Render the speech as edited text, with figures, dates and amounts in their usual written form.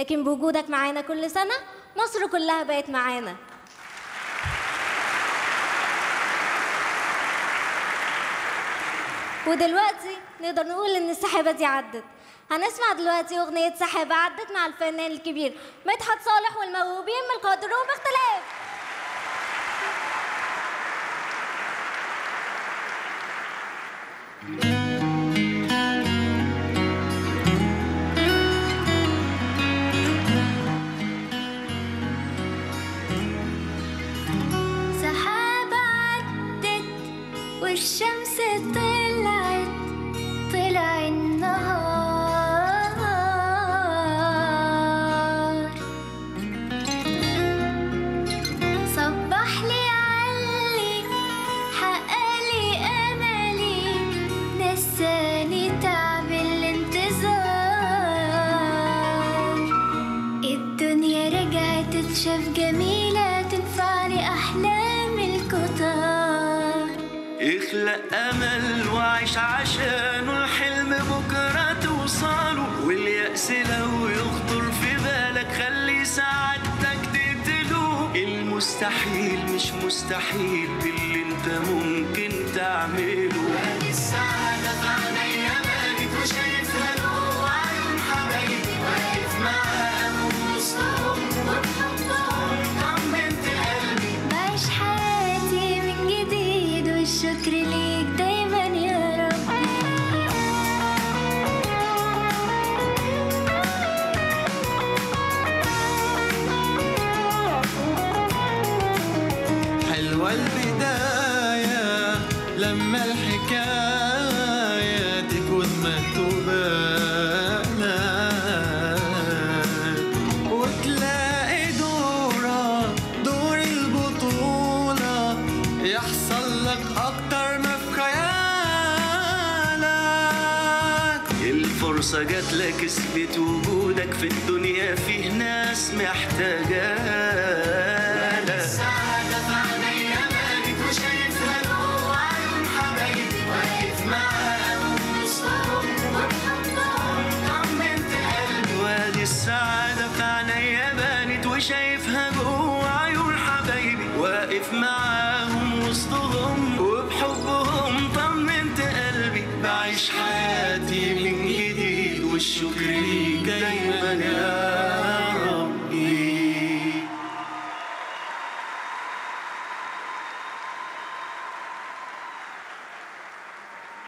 لكن بوجودك معانا كل سنة مصر كلها بقت معانا. ودلوقتي نقدر نقول إن السحابة دي عدت. هنسمع دلوقتي أغنية سحابة عدت مع الفنان الكبير مدحت صالح والموهوبين من القادرون باختلاف. سحابة عدت والشمس طلعت، طلع النهار، صبح لي علي حقالي املي، نساني تعب الانتظار. الدنيا رجعت تتشاف جميلة، تنفعني احلام الكتار. اخلق امل وعيش عشانه، الحلم بكره توصله، واليأس لو يخطر في بالك خلي سعادتك تقتله. المستحيل مش مستحيل باللي انت ممكن تعمله. السعادة في عينيا بانت وشايفها جوه عيون حبايبي، واقف معاها اموت وسطهم وبحبهم طمنت قلبي. بعيش حياتي من جديد والشكر ليك دايما يا رب. حلوة البداية لما الحكاية تكون مكتوبة لك، وتلاقي دور البطولة يحصل لك أكتر ما في خيالك. الفرصة جاتلك اثبت وجودك في الدنيا، فيه ناس محتاجاك. السعادة في عينيا بانت وشايفها جوه عيون حبايبي، واقف معاهم وسطهم وبحبهم طمنت قلبي. بعيش حياتي من جديد والشكر ليك دايما يا